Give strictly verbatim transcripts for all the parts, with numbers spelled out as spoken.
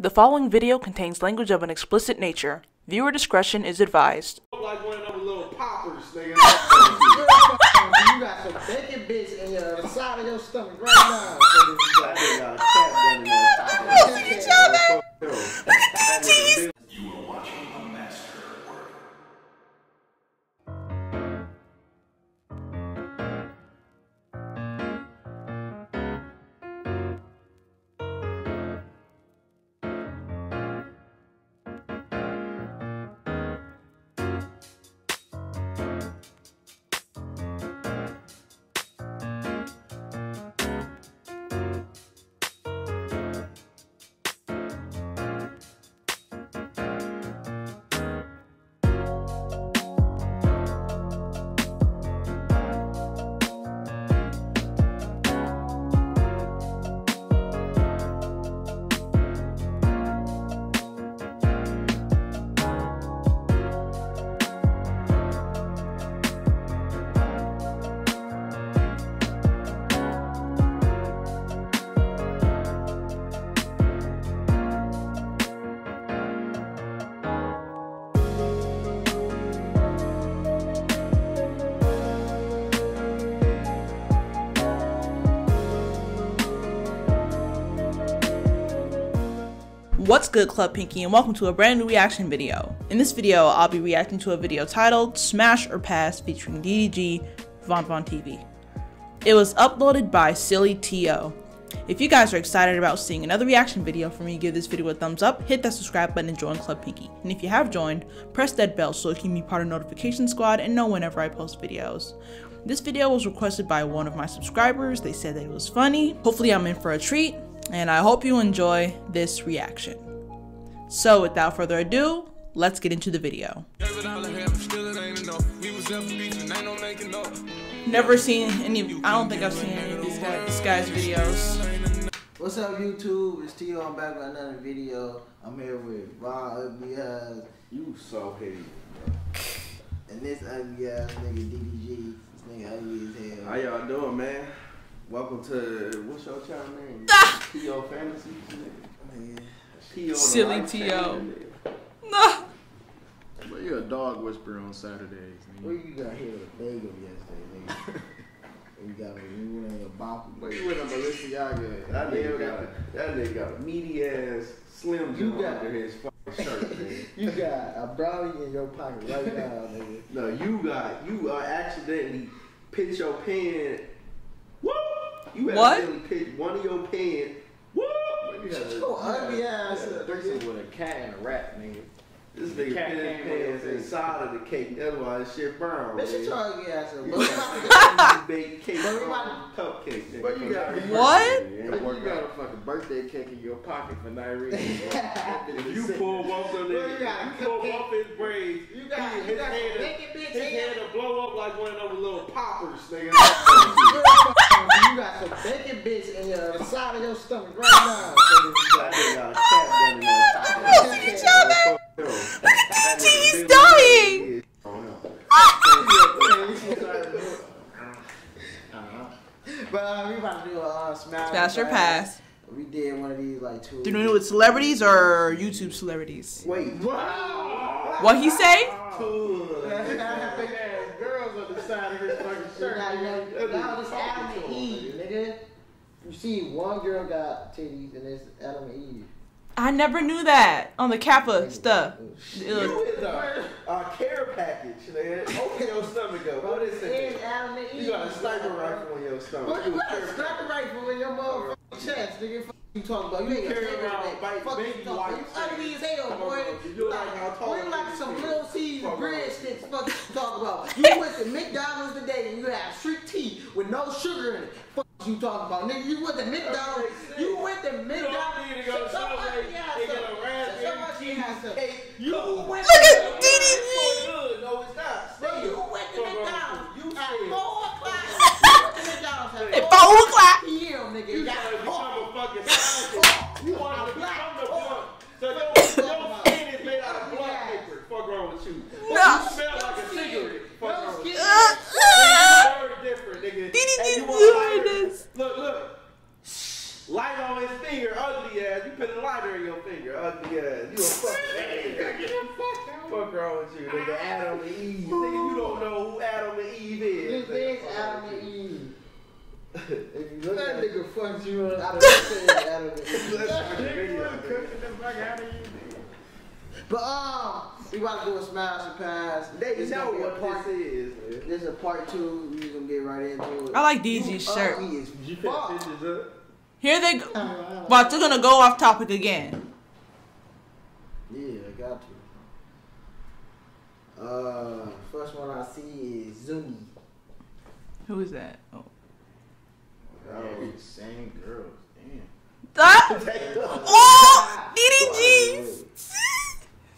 The following video contains language of an explicit nature. Viewer discretion is advised. Like one of them little poppers, nigga. You got some bacon bitch in your side of your stomach right now. Look at these titties. You are watching a master at work. What's good, Club Pinky, and welcome to a brand new reaction video. In this video, I'll be reacting to a video titled Smash or Pass featuring D D G, Von Von T V. It was uploaded by SillyTO. If you guys are excited about seeing another reaction video from me, give this video a thumbs up, hit that subscribe button, and join Club Pinky. And if you have joined, press that bell so it can be part of the notification squad and know whenever I post videos. This video was requested by one of my subscribers. They said that it was funny. Hopefully I'm in for a treat, and I hope you enjoy this reaction. So without further ado, let's get into the video. Never seen any, I don't think I've seen any of these guys, this guy's videos. What's up, YouTube? It's T O. I'm back with another video. I'm here with Von Ugly Eyes. You so hated, bro. And this ugly ass nigga D D G. This nigga ugly as hell. How y'all doing, man? Welcome to, what's your channel name? Ah! T O. Fantasy? Man. T O. SillyTO. No. But you're a dog whisperer on Saturdays, nigga. Well, you got here with Bagel yesterday, nigga. You got a you and a bop. But you went on Balenciaga. That nigga got a, that nigga got a meaty ass Slim Jim under his fucking shirt, man. You got a brownie in your pocket right now, nigga. No, you got, you uh, accidentally pinched your pen. You accidentally picked one of your pen. Woo! You got a, oh, ugly ass. A threesome with a cat and a rat, nigga. This nigga cat pin pants inside of the cake. That's why this shit burned. Bitch, you ugly ass. But we about to bake cake. But we about to cupcake. But you got what? You got a fucking birthday cake in your pocket for diarrhea. You pull off on there. You pull off his braids. You got his head to blow up like one of those little poppers, nigga. You got some bacon bitch in your side of your stomach right now. Oh my God, they're not close to each other. Look at D D's dying. But uh, we about to do a uh, smash, smash or pass. We did one of these like two. Do you know what celebrities or YouTube celebrities? Wait, what? What he say? You see, one girl got titties and it's Adam and Eve. I never knew that on the Kappa stuff. It was our, our care package, man. Open your stomach up. What is it? Adam and Eve. You got a sniper rifle in your stomach. What, you got a sniper rifle in your motherfucking chest, nigga. Fuck you talking about? You ain't carrying around bite baby wipes. You ugly as hell, boy. You like how tall? We like some little seeds and bread sticks. Fuck you talking about? You went to McDonald's today and you had street tea with no sugar in it. You talking about, nigga? You went to McDonald's. You went to McDonald's. You went to D D G. No, it's not. Bro, you went to McDonald's. You got four o'clock. You went to McDonald's at four o'clock. Yeah, nigga. You got to become a fucking scientist. You want to become the one. So your skin is made out of blood paper. Fuck wrong with you? No. You smell like a cigarette. Fuck wrong with you? Very different, nigga. Look, look. Light on his finger, ugly ass. You put a lighter in your finger, ugly ass. You a fucking nigga. Fuck wrong with you, nigga. Adam and Eve. Nigga, you don't know who Adam and Eve is. This is Adam and Eve. If you look that nigga fucked you up. I don't say Adam and Eve. That nigga was cooking the fuck out of you. But um, we about to do a smash and pass. They this know what part this is. Man. This is part two. We gonna get right into it. I like D G's shirt. Did you pick pictures up? Here they go. Uh, but they're gonna go off topic again. Yeah, I got you. Uh, first one I see is Zumi. Who is that? Oh, oh yeah, same girls. Damn. That? Oh, D D G.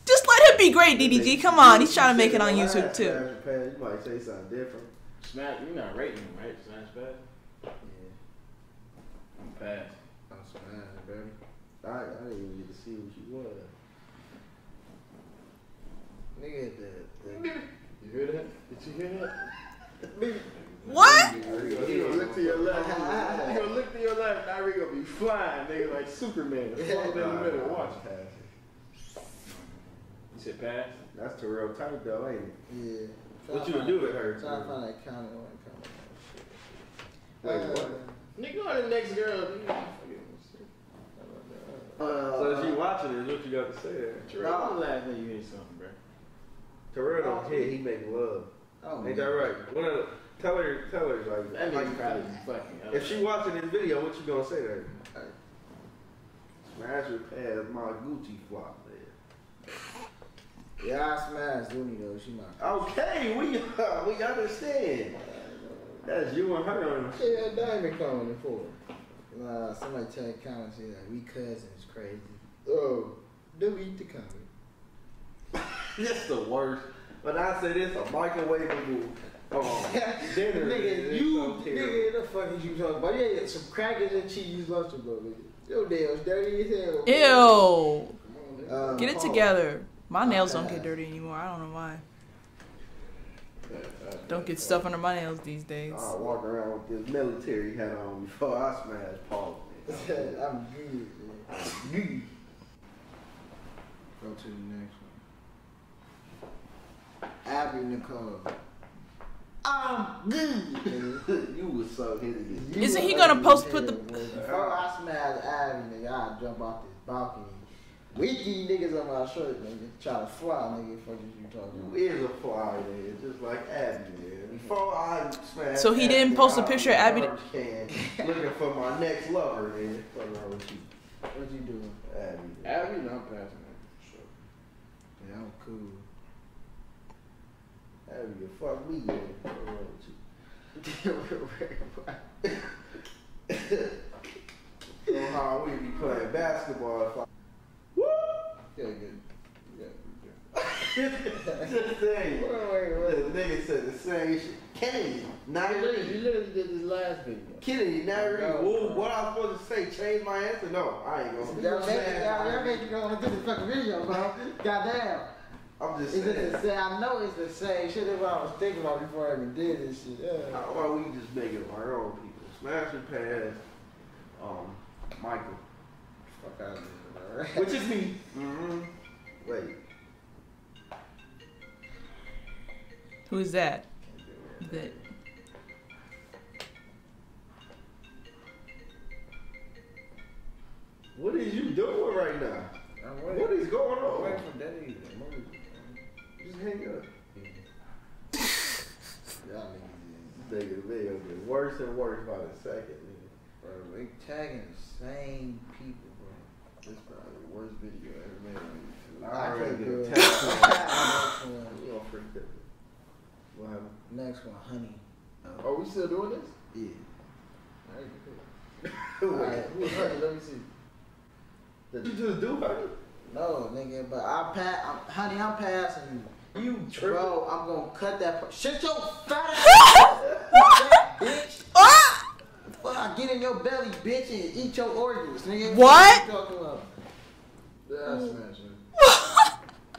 Just let him be great, D D G. Come on, he's trying to make it on YouTube too. You might say something different. Smash, you're not rating him, right? Smash bad. I'm fast. I'm smiling, baby. I, I didn't even get to see what you was. Nigga, that, that. You hear that? Did you hear that? What? You gonna look to your left. You gonna look to your left. Now we gonna be flying, nigga, like Superman. Fall in the middle. Watch pass. You said pass? That's the real type, though, ain't it? Yeah. So what I you would do with her? So I find that county one coming. Wait, what? Nigga, on the next girl. Uh, so if you watching it, what you got to say there? Terrell, I'm laughing when you hear something, bro. Terrell don't care. He make love. Oh, ain't that right? One of the, tell her, tell her like that. Like, probably fucking. If she watching this video, what you gonna say there? Right. Smash your ass, my Gucci flop there. Yeah, I smashed Looney though. She my. Okay, we uh, we understand. That's you and her. Yeah, Diamond calling it for. Nah, somebody tell the comments here that we cousins crazy. Oh, delete the comment. That's the worst. But I say this a microwave oh, dinner. Nigga, you nigga, the fuck is you talking about? Yeah, some crackers and cheese lunchable, nigga. Your nails dirty as hell. Ew. Come on, um, get it together. My nails don't get dirty anymore. I don't know why. Don't get stuff under my nails these days. I walk around with this military hat on before I smash Paul. I'm good, man. I'm good. Go to the next one. Abby Nicole. I'm good. You was so hideous. Isn't he gonna post put the? Before I smash Abby, nigga, I jump off this balcony. We these niggas on my shirt, nigga. Try to fly, nigga. Fuck you talking about. You is a fly, nigga. Just like Abby, nigga. Before I smash. So he Abby, didn't post a picture of Abby. Can, looking for my next lover, nigga. Fucking wrong with you. What you doing, Abby? Abby, no, I'm passing that for sure. Yeah, I'm cool. Abby, fuck me, nigga. What's wrong with you? So how we be playing basketball if I. Yeah, good. Yeah, good. Just saying. The nigga said the same shit. Kennedy, not really. You literally did this last video. Kennedy, not really. Oh, what I was supposed to say? Change my answer? No, I ain't gonna. That make you don't want to do this fucking video, bro. Goddamn. I'm just saying. The same, I know it's the same shit that I was thinking about before I even did this shit. Yeah. How about we just make it our own people? Smash and pass. Um, Michael. Fuck out of here. Which is me. Mm-hmm. Wait. Who is that? Is that? What is you doing right now? What is going on? Away from that either. Just hang up. Y'all niggas, this nigga video get worse and worse by the second. Bro, we tagging the same people. This is probably the worst video I ever made. I already did a test. We all freaked out. What happened? Next one, honey. Um, Are we still doing this? Yeah. All right. All right. Who's honey? Let me see. Did you just do honey? No, nigga, but I pass. I'm, honey, I'm passing you. You tripping? Bro, I'm gonna cut that part. Shut your fat ass, bitch. Fuck, get in your belly, bitch, and eat your organs, nigga. What? What you yeah,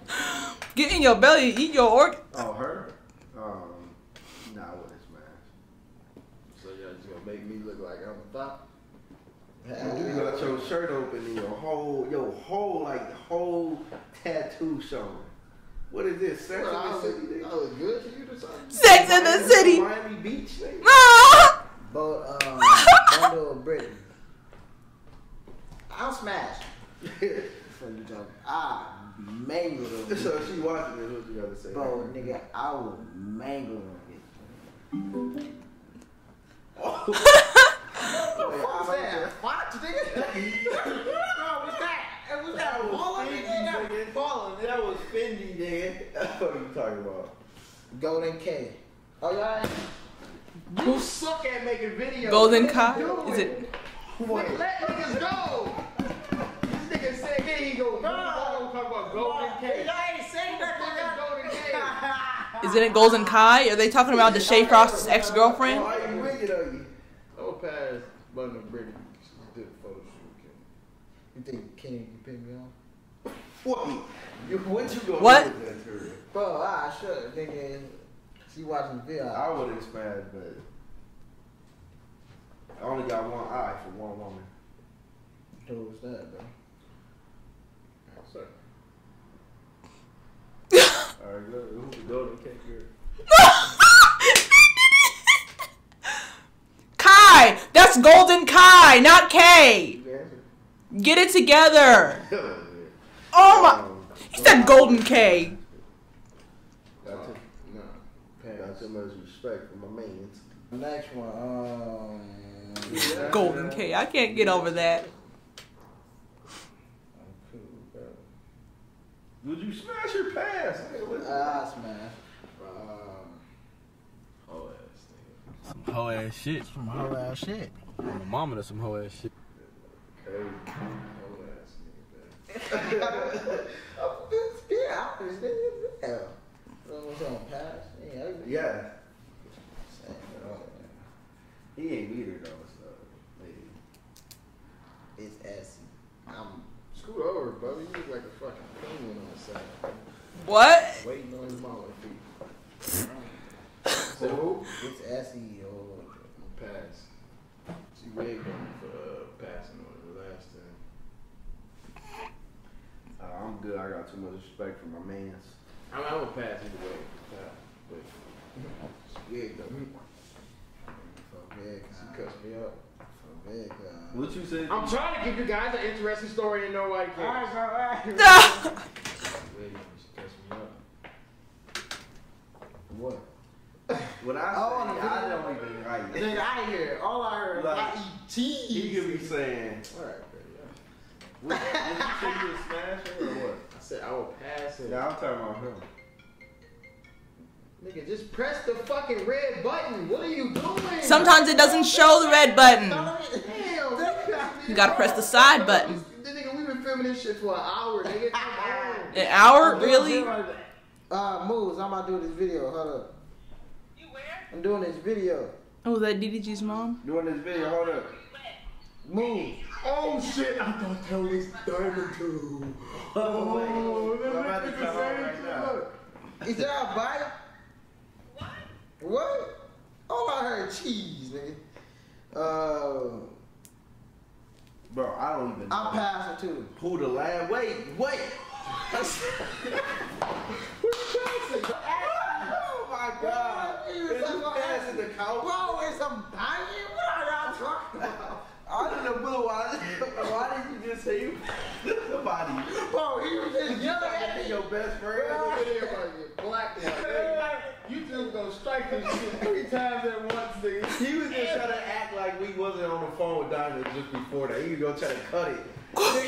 smash, get in your belly, eat your organs. Oh, her? Um, nah, I wouldn't smash. So y'all just gonna make me look like I'm a thot? You got your shirt open in your whole, your whole, like, whole tattoo showing. What is this? Sex well, in the City? That was good to you to something? Sex in the City! Miami Beach? No! But, um, Bundle of Britain. I'll smash. I mangle them. So she watching this, what you gotta say? Bro, nigga, I will mangle them. Oh. What was that? Watch, nigga. No, what's that? It was that falling, nigga. That was falling. That was Fendi, nigga. That's what you talking about. Golden Kai. Oh yeah. You suck at making videos. Golden Kai. Is it? What? Let niggas go. This nigga said, "Here he go." No, I'm talking about Golden Kai. I ain't saying that. Golden Kai. Is it a Golden Kai? Are they talking about the Shay Frost's ex-girlfriend? Past London Brittany, she did a photo shoot. You think Kenny can pin me off? What? What you gonna what? do with that girl? Bro, I should. Nigga, she watching the video. I would expand, but I only got one eye for one woman. Who was that, bro? Sorry. Alright, who's the golden cake girl? That's Golden Kai, not K. Get it together. Oh my! He said Golden K. Got too, no, got too much respect for my mans. Next one, um, Golden K. I can't get over that. Would you smash your pass? Ah, smash. Some hoe ass shit. Some hoe ass shit. My mama does some hoe ass shit. Hey, hoe ass nigga. Yeah, I understand. Yeah. What's on pass? Yeah. He ain't either though, so lady. It's assy. I'm screwed over, bro. He look like a fucking penguin on the side. What? Waiting on his mama feet. So it's assy or pass. She rigged him for uh, passing on the last time. Uh, I'm good. I got too much respect for my mans. I mean, I'm gonna pass either way. But she rigged him. So big, she cussed me up. So big. Uh, what you said? I'm trying to give you guys an interesting story and nobody cares. All right, all right. No. She cussed me up. What? What I oh, say, I don't even like it. I hear it. All I heard like, I eat cheese. He could be saying, all right, bro, yeah. Did you say you would smash her or what? I said, I will pass it. Yeah, I'm talking about him. Nigga, just press the fucking red button. What are you doing? Sometimes it doesn't show the red button. You gotta press the side button. Nigga, we've been filming this shit for an hour, nigga. An hour? Really? Uh, Moves, I'm about to do this video. Hold up. I'm doing this video. Oh, is that D D G's mom? Doing this video, hold up. Move. Oh shit, I thought that was Diamond too. Oh, that was the same thing. Is there a bite? What? What? All I heard cheese, nigga. Uh, Bro, I don't even know. I'm passing to who the lad? Wait, wait. Who's passing? Oh my God. It's the cow. Bro, it's a banging? What are y'all talking about? I didn't know, Blue. Why did you just say you somebody? Bro, he was just yelling at me. Your best friend. Bro, you blacked out. You just gonna strike this shit three times at once, nigga. He was just trying to act like we wasn't on the phone with Diamond just before that. He was gonna try to cut it. Oh,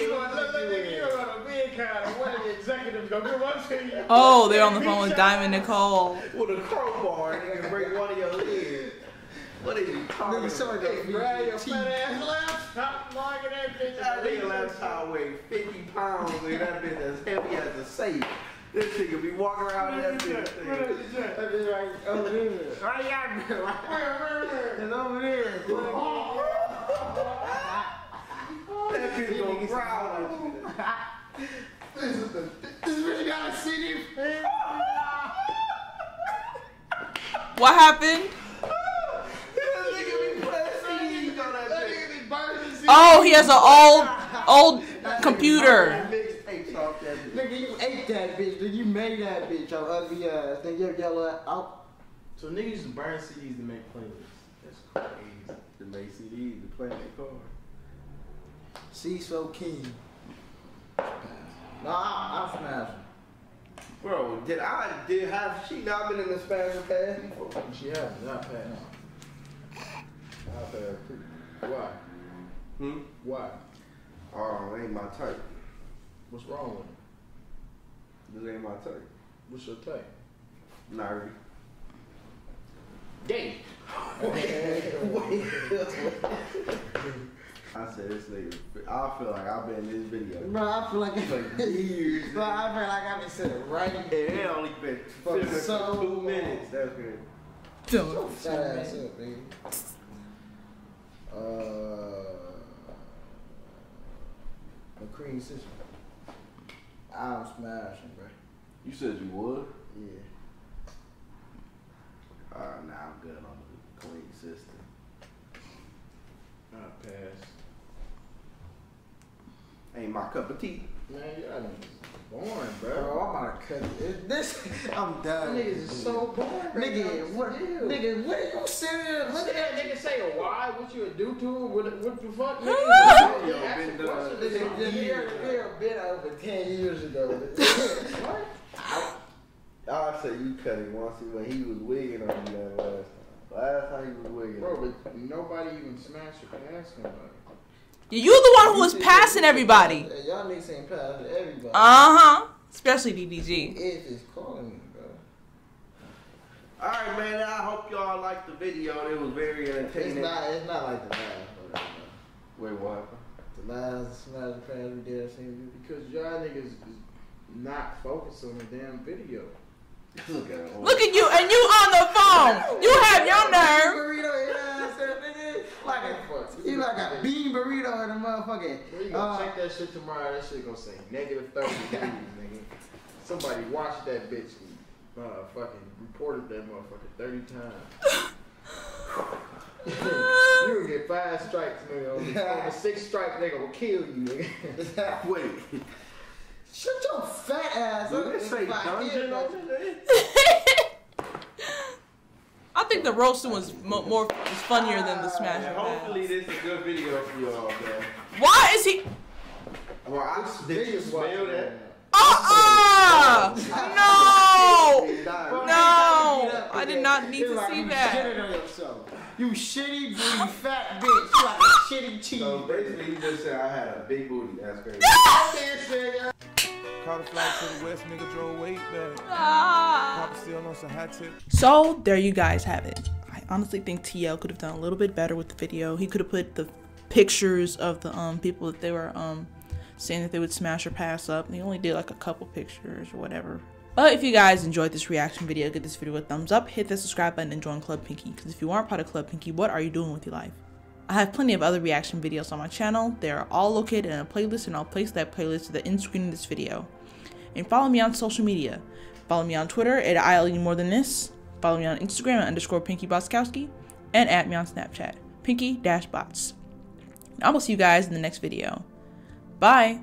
they're on the phone with Diamond Nicole. With a crowbar, and they can break one of your legs. What are you talking about? Nigga, grab your fat ass laptop, log in that bitch. That nigga laptop weighs fifty pounds, and that bitch as heavy as a safe. This nigga be walking around that bitch. That bitch right over there. Right out there. It's over there. That kid's gonna growl at you. This is the. This is what you gotta see. What happened? That nigga be playing C Ds on that bitch. Oh, he has an old, old computer. Nigga, you ate that bitch. Nigga, you made that bitch. Your ugly ass. Nigga, you yellow out. So niggas used to burn C Ds to make playlists. That's crazy. To make C Ds to play in their car. See, so keen. No, I, I smashed him. Bro, did I, did, have she not been in the spasm past before? She hasn't, not past. Not past. Why? Hmm? Why? Oh, it ain't my type. What's wrong with it? This ain't my type. What's your type? Nari. Dang. I said this nigga, I feel like I've been in this video. Bro, I feel like I've like been years. Bro, I feel like I've been sitting right in here. It only been fucking so two minutes. That's good. Don't shut that ass up, baby. Uh, a cream sister. I'm smashing, bro. You said you would? Yeah. Alright, nah, I'm good on the clean sister. I pass. Ain't my cup of tea. Man, y'all niggas boring, bro. Bro, I'm about to cut it. This, I'm done. Niggas is so boring. Nigga, what? Nigga, what are you serious? Look at that nigga saying why? What you would do to him? What, what the fuck? Nigga, yo, been done. This is year, year, been over ten years ago. What? I, I said you cut him once when he was wigging on you that last time. Last time you was wigging. Bro, but nobody even smashed or passed nobody. You the one who was passing everybody. Y'all niggas ain't passing everybody. Uh-huh. Especially D D G. It is calling me, bro. Alright, man. I hope y'all liked the video. It was very entertaining. It's not, it's not like the last one. Wait, what? The last smash and pass we did that same video. Because y'all niggas is not focused on the damn video. Look at, Look at you, and you on the phone. You have your nerve. Burrito, you know what I'm saying? Like a, you like a bean burrito in a motherfucking. Well, you gonna uh, check that shit tomorrow. That shit gonna say negative thirty degrees, nigga. Somebody watched that bitch and uh, fucking reported that motherfucker thirty times. You gonna get five strikes, nigga. On the sixth strike, they gonna kill you, nigga. Wait. Shut your fat ass up. Did it say dungeon over there? I think the roasting was mo more was funnier than the smash. Yeah, hopefully this is a good video for y'all, man. Why is he? Well, I did you smell that? Uh-uh! No! No! I did not need to see that. You shitty booty fat bitch. You like a shitty cheese. So basically you just said I had a big booty. That's crazy. So there you guys have it. I honestly think T L could have done a little bit better with the video. He could have put the pictures of the um people that they were um saying that they would smash or pass up, and he only did like a couple pictures or whatever. But if you guys enjoyed this reaction video, give this video a thumbs up, hit that subscribe button, and join Club Pinky. Because if you aren't part of Club Pinky, what are you doing with your life? I have plenty of other reaction videos on my channel. They are all located in a playlist, and I'll place that playlist to the end screen of this video. And follow me on social media. Follow me on Twitter at I L E more than this. Follow me on Instagram at underscore Pinky Botzcowski, and at me on Snapchat, Pinky Bots. I will see you guys in the next video. Bye!